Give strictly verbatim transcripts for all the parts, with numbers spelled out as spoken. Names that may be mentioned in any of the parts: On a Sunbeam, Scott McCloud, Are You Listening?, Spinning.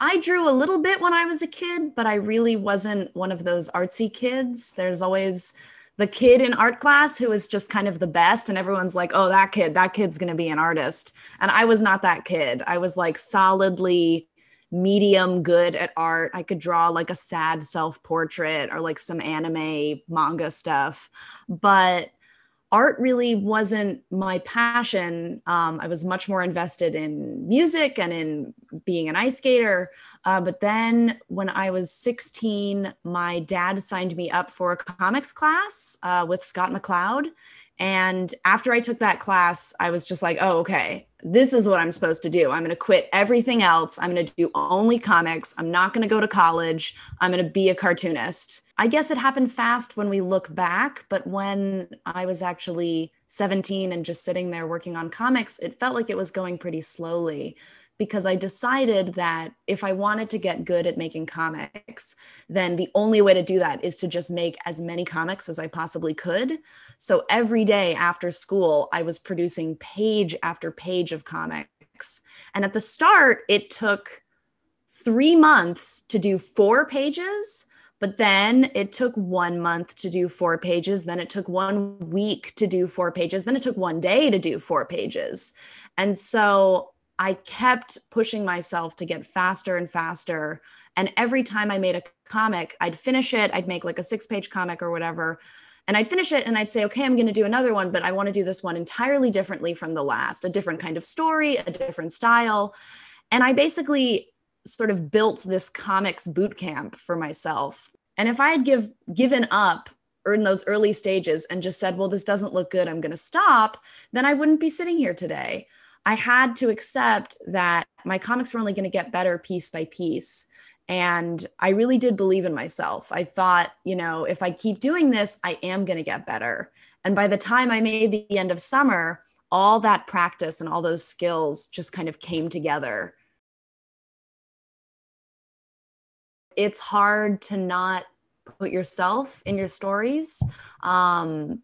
I drew a little bit when I was a kid, but I really wasn't one of those artsy kids. There's always the kid in art class who is just kind of the best, and everyone's like, oh, that kid, that kid's gonna be an artist. And I was not that kid. I was like solidly medium good at art. I could draw like a sad self-portrait or like some anime manga stuff, but art really wasn't my passion. Um, I was much more invested in music and in being an ice skater. Uh, but then when I was sixteen, my dad signed me up for a comics class uh, with Scott McCloud. And after I took that class, I was just like, oh, okay, this is what I'm supposed to do. I'm going to quit everything else. I'm going to do only comics. I'm not going to go to college. I'm going to be a cartoonist. I guess it happened fast when we look back, but when I was actually seventeen and just sitting there working on comics, it felt like it was going pretty slowly, because I decided that if I wanted to get good at making comics, then the only way to do that is to just make as many comics as I possibly could. So every day after school, I was producing page after page of comics. And at the start, it took three months to do four pages. But then it took one month to do four pages. Then it took one week to do four pages. Then it took one day to do four pages. And so I kept pushing myself to get faster and faster. And every time I made a comic, I'd finish it. I'd make like a six-page comic or whatever. And I'd finish it and I'd say, okay, I'm going to do another one, but I want to do this one entirely differently from the last, a different kind of story, a different style. And I basically sort of built this comics boot camp for myself. And if I had give, given up in those early stages and just said, well, this doesn't look good, I'm going to stop, then I wouldn't be sitting here today. I had to accept that my comics were only going to get better piece by piece. And I really did believe in myself. I thought, you know, if I keep doing this, I am going to get better. And by the time I made the end of summer, all that practice and all those skills just kind of came together. It's hard to not put yourself in your stories. Um,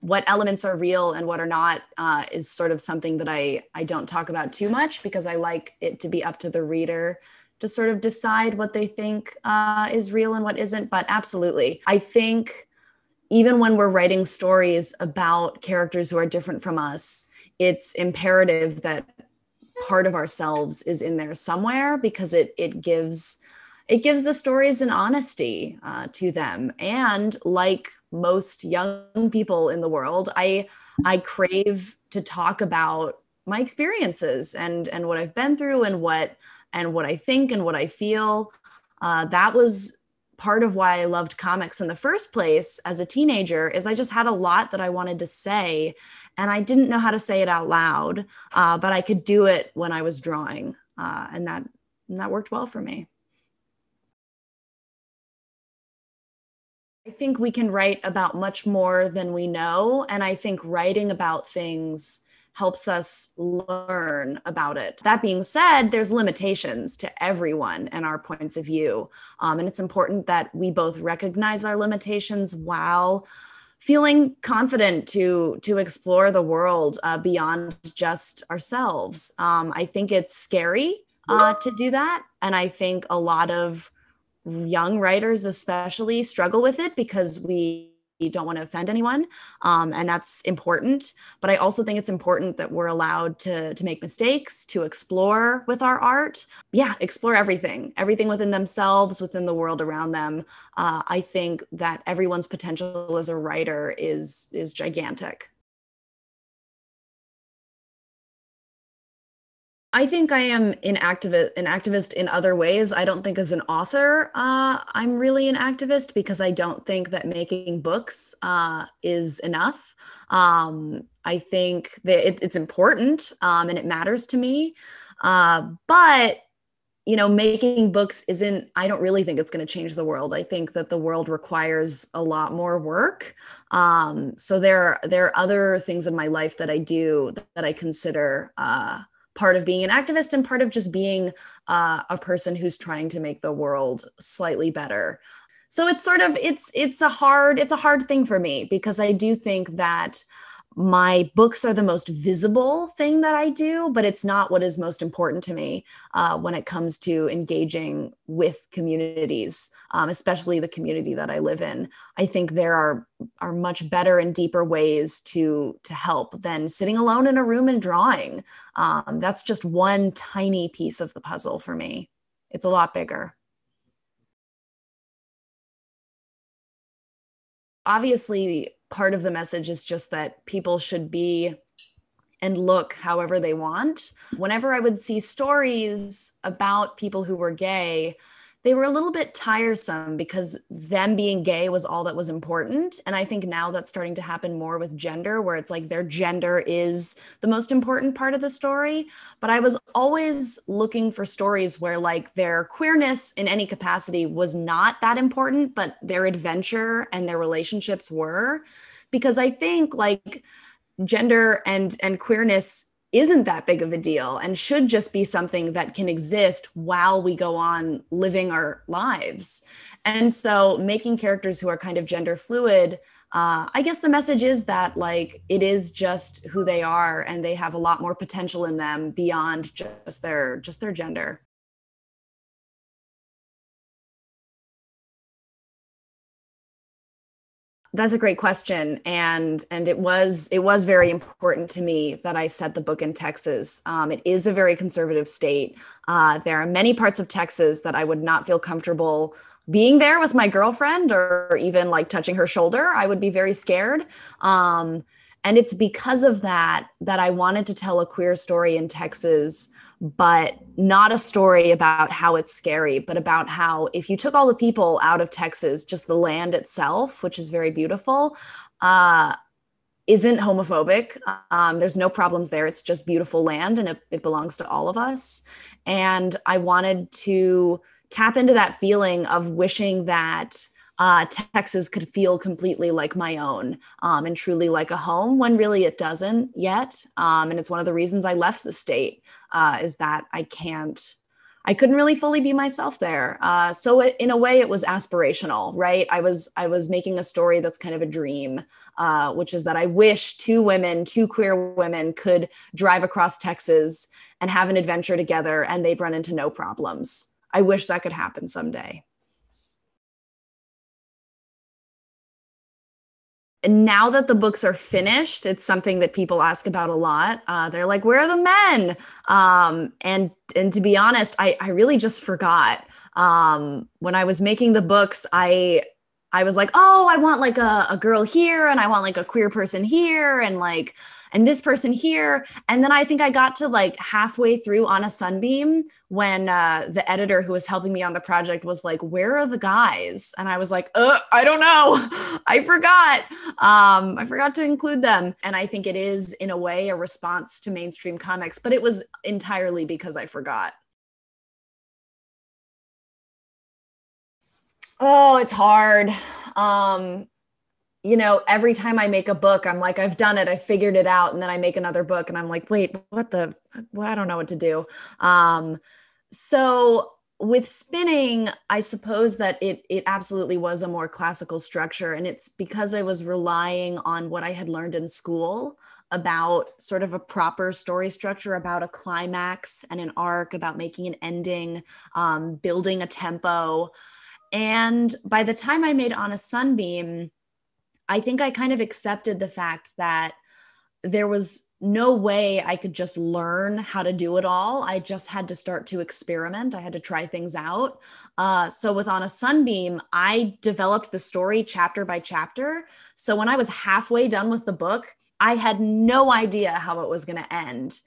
what elements are real and what are not uh, is sort of something that I, I don't talk about too much, because I like it to be up to the reader to sort of decide what they think uh, is real and what isn't. But absolutely, I think even when we're writing stories about characters who are different from us, it's imperative that part of ourselves is in there somewhere, because it it gives It gives the stories an honesty uh, to them. And like most young people in the world, I, I crave to talk about my experiences and, and what I've been through and what, and what I think and what I feel. Uh, that was part of why I loved comics in the first place as a teenager, is I just had a lot that I wanted to say, and I didn't know how to say it out loud, uh, but I could do it when I was drawing. Uh, and that, and that worked well for me. I think we can write about much more than we know. And I think writing about things helps us learn about it. That being said, there's limitations to everyone and our points of view. Um, and it's important that we both recognize our limitations while feeling confident to, to explore the world uh, beyond just ourselves. Um, I think it's scary uh, to do that. And I think a lot of young writers especially struggle with it, because we don't want to offend anyone. Um, and that's important. But I also think it's important that we're allowed to, to make mistakes, to explore with our art. Yeah, explore everything, everything within themselves, within the world around them. Uh, I think that everyone's potential as a writer is, is gigantic. I think I am an activist, an activist in other ways. I don't think as an author, uh, I'm really an activist, because I don't think that making books uh, is enough. Um, I think that it, it's important um, and it matters to me, uh, but you know, making books isn't, I don't really think it's going to change the world. I think that the world requires a lot more work. Um, so there, there are other things in my life that I do that I consider uh, part of being an activist and part of just being uh, a person who's trying to make the world slightly better. So it's sort of, it's, it's a hard, it's a hard thing for me, because I do think that my books are the most visible thing that I do, but it's not what is most important to me uh, when it comes to engaging with communities, um, especially the community that I live in. I think there are are much better and deeper ways to, to help than sitting alone in a room and drawing. Um, that's just one tiny piece of the puzzle for me. It's a lot bigger. Obviously, part of the message is just that people should be and look however they want. Whenever I would see stories about people who were gay, they were a little bit tiresome because them being gay was all that was important. And I think now that's starting to happen more with gender, where it's like their gender is the most important part of the story. But I was always looking for stories where like their queerness in any capacity was not that important, but their adventure and their relationships were. Because I think like gender and, and queerness isn't that big of a deal and should just be something that can exist while we go on living our lives. And so making characters who are kind of gender fluid, uh, I guess the message is that like, it is just who they are and they have a lot more potential in them beyond just their, just their gender. That's a great question, and and it was it was very important to me that I set the book in Texas. Um, it is a very conservative state. Uh, there are many parts of Texas that I would not feel comfortable being there with my girlfriend or even like touching her shoulder. I would be very scared. Um, and it's because of that that I wanted to tell a queer story in Texas, but not a story about how it's scary, but about how if you took all the people out of Texas, just the land itself, which is very beautiful, uh, isn't homophobic. Um, there's no problems there. It's just beautiful land and it, it belongs to all of us. And I wanted to tap into that feeling of wishing that Uh, Texas could feel completely like my own um, and truly like a home, when really it doesn't yet. Um, and it's one of the reasons I left the state uh, is that I can't, I couldn't really fully be myself there. Uh, so it, in a way it was aspirational, right? I was, I was making a story that's kind of a dream, uh, which is that I wish two women, two queer women could drive across Texas and have an adventure together and they'd run into no problems. I wish that could happen someday. And now that the books are finished, it's something that people ask about a lot. Uh, they're like, where are the men? Um, and and to be honest, I, I really just forgot. Um, when I was making the books, I I was like, oh, I want like a, a girl here and I want like a queer person here and like, and this person here. And then I think I got to like halfway through On a Sunbeam when uh, the editor who was helping me on the project was like, where are the guys? And I was like, uh, I don't know. I forgot. Um, I forgot to include them. And I think it is in a way a response to mainstream comics, but it was entirely because I forgot. Oh, it's hard. Um, you know, every time I make a book, I'm like, I've done it. I figured it out. And then I make another book and I'm like, wait, what the, well, I don't know what to do. Um, so with Spinning, I suppose that it, it absolutely was a more classical structure. And it's because I was relying on what I had learned in school about sort of a proper story structure, about a climax and an arc, about making an ending, um, building a tempo. And by the time I made On a Sunbeam, I think I kind of accepted the fact that there was no way I could just learn how to do it all. I just had to start to experiment. I had to try things out. Uh, so with On a Sunbeam, I developed the story chapter by chapter. So when I was halfway done with the book, I had no idea how it was going to end.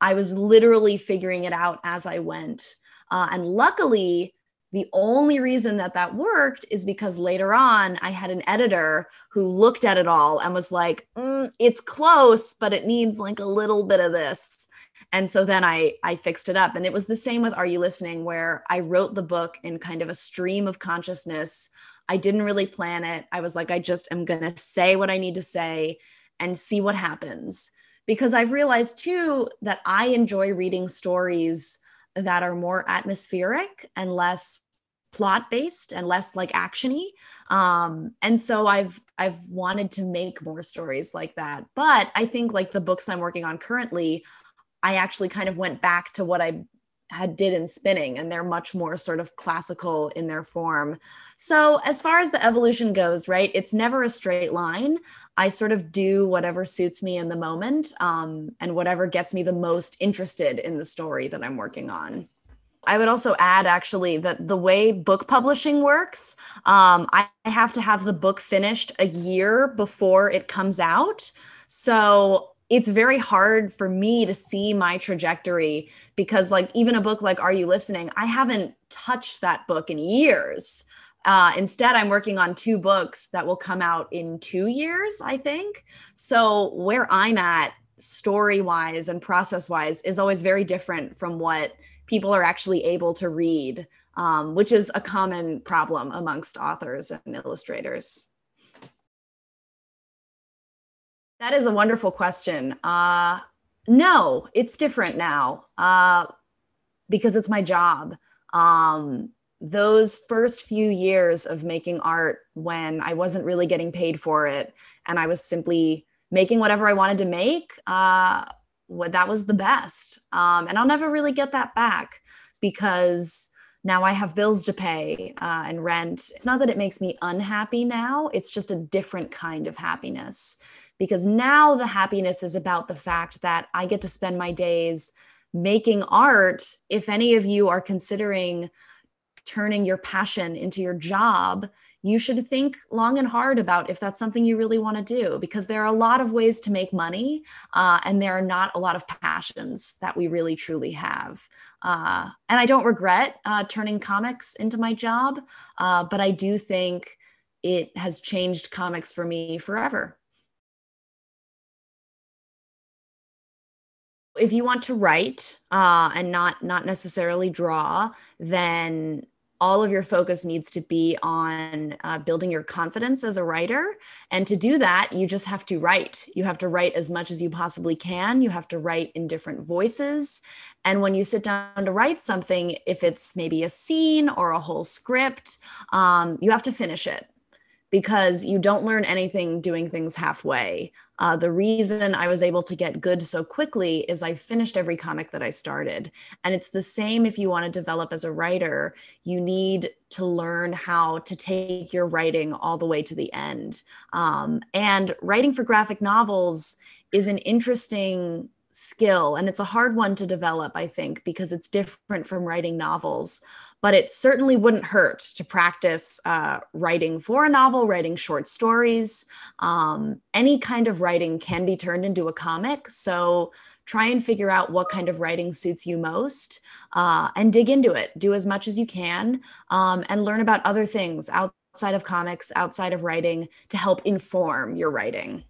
I was literally figuring it out as I went. Uh, and luckily, the only reason that that worked is because later on I had an editor who looked at it all and was like, mm, it's close, but it needs like a little bit of this. And so then I, I fixed it up. And it was the same with Are You Listening?, where I wrote the book in kind of a stream of consciousness. I didn't really plan it. I was like, I just am going to say what I need to say and see what happens. Because I've realized too that I enjoy reading stories that are more atmospheric and less plot based and less like actiony. Um, and so I've, I've wanted to make more stories like that. But I think like the books I'm working on currently, I actually kind of went back to what I had did in Spinning, and they're much more sort of classical in their form. So as far as the evolution goes, right, it's never a straight line. I sort of do whatever suits me in the moment, um, and whatever gets me the most interested in the story that I'm working on. I would also add actually that the way book publishing works, um, I have to have the book finished a year before it comes out. So it's very hard for me to see my trajectory because like even a book like Are You Listening? I haven't touched that book in years. Uh, instead, I'm working on two books that will come out in two years, I think. So where I'm at story-wise and process-wise is always very different from what people are actually able to read, um, which is a common problem amongst authors and illustrators. That is a wonderful question. Uh, no, it's different now uh, because it's my job. Um, those first few years of making art when I wasn't really getting paid for it and I was simply making whatever I wanted to make, uh, Well, that was the best. Um, and I'll never really get that back because now I have bills to pay uh, and rent. It's not that it makes me unhappy now, it's just a different kind of happiness because now the happiness is about the fact that I get to spend my days making art. If any of you are considering turning your passion into your job, you should think long and hard about if that's something you really want to do, because there are a lot of ways to make money uh, and there are not a lot of passions that we really truly have. Uh, and I don't regret uh, turning comics into my job, uh, but I do think it has changed comics for me forever. If you want to write uh, and not, not necessarily draw, then all of your focus needs to be on uh, building your confidence as a writer. And to do that, you just have to write. You have to write as much as you possibly can. You have to write in different voices. And when you sit down to write something, if it's maybe a scene or a whole script, um, you have to finish it because you don't learn anything doing things halfway. Uh, the reason I was able to get good so quickly is I finished every comic that I started. And it's the same if you want to develop as a writer. You need to learn how to take your writing all the way to the end. Um, and writing for graphic novels is an interesting skill, and it's a hard one to develop, I think, because it's different from writing novels. But it certainly wouldn't hurt to practice uh, writing for a novel, writing short stories. Um, any kind of writing can be turned into a comic. So try and figure out what kind of writing suits you most uh, and dig into it. Do as much as you can um, and learn about other things outside of comics, outside of writing to help inform your writing.